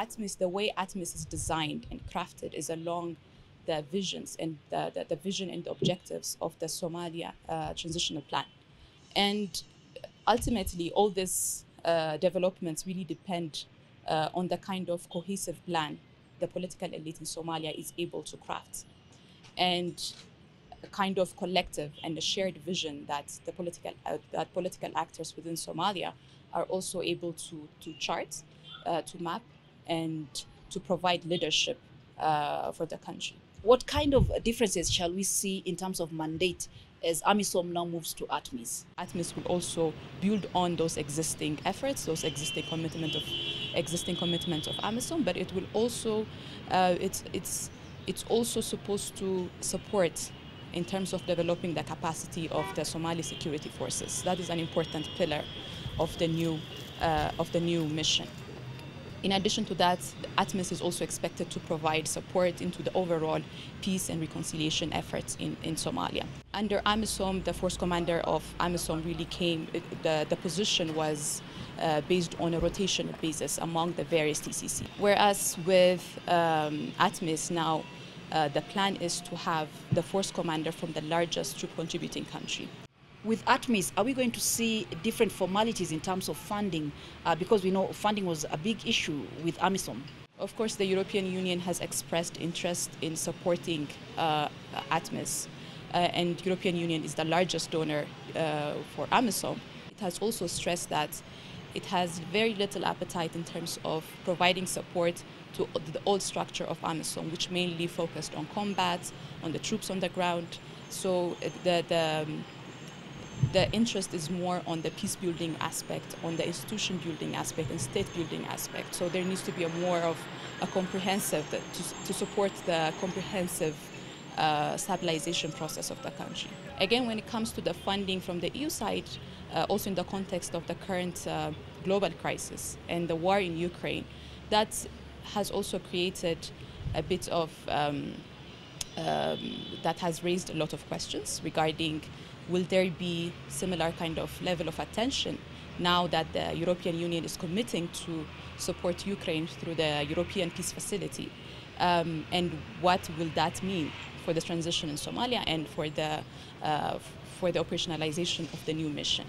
ATMIS, the way ATMIS is designed and crafted is along the visions and the vision and the objectives of the Somalia transitional plan. And ultimately, all these developments really depend on the kind of cohesive plan the political elite in Somalia is able to craft, and a kind of collective and a shared vision that the political actors within Somalia are also able to chart, to map, and to provide leadership for the country. What kind of differences shall we see in terms of mandate as AMISOM now moves to ATMIS? ATMIS will also build on those existing efforts, those existing commitment of AMISOM, but it will also it's also supposed to support in terms of developing the capacity of the Somali security forces. That is an important pillar of the new mission. In addition to that, ATMIS is also expected to provide support into the overall peace and reconciliation efforts in Somalia. Under AMISOM, the force commander of AMISOM really came, the position was based on a rotation basis among the various TCC. Whereas with ATMIS now, the plan is to have the force commander from the largest troop contributing country. With ATMIS, are we going to see different formalities in terms of funding? Because we know funding was a big issue with AMISOM. Of course, the European Union has expressed interest in supporting ATMIS, and European Union is the largest donor for AMISOM. It has also stressed that it has very little appetite in terms of providing support to the old structure of AMISOM, which mainly focused on combat, on the troops on the ground. So the interest is more on the peace building aspect, on the institution building aspect and state building aspect. So there needs to be a more of a comprehensive, to support the comprehensive stabilization process of the country. Again, when it comes to the funding from the EU side, also in the context of the current global crisis and the war in Ukraine, that has also created a bit of, that has raised a lot of questions regarding will there be similar kind of level of attention now that the European Union is committing to support Ukraine through the European Peace Facility, and what will that mean for the transition in Somalia and for the operationalization of the new mission.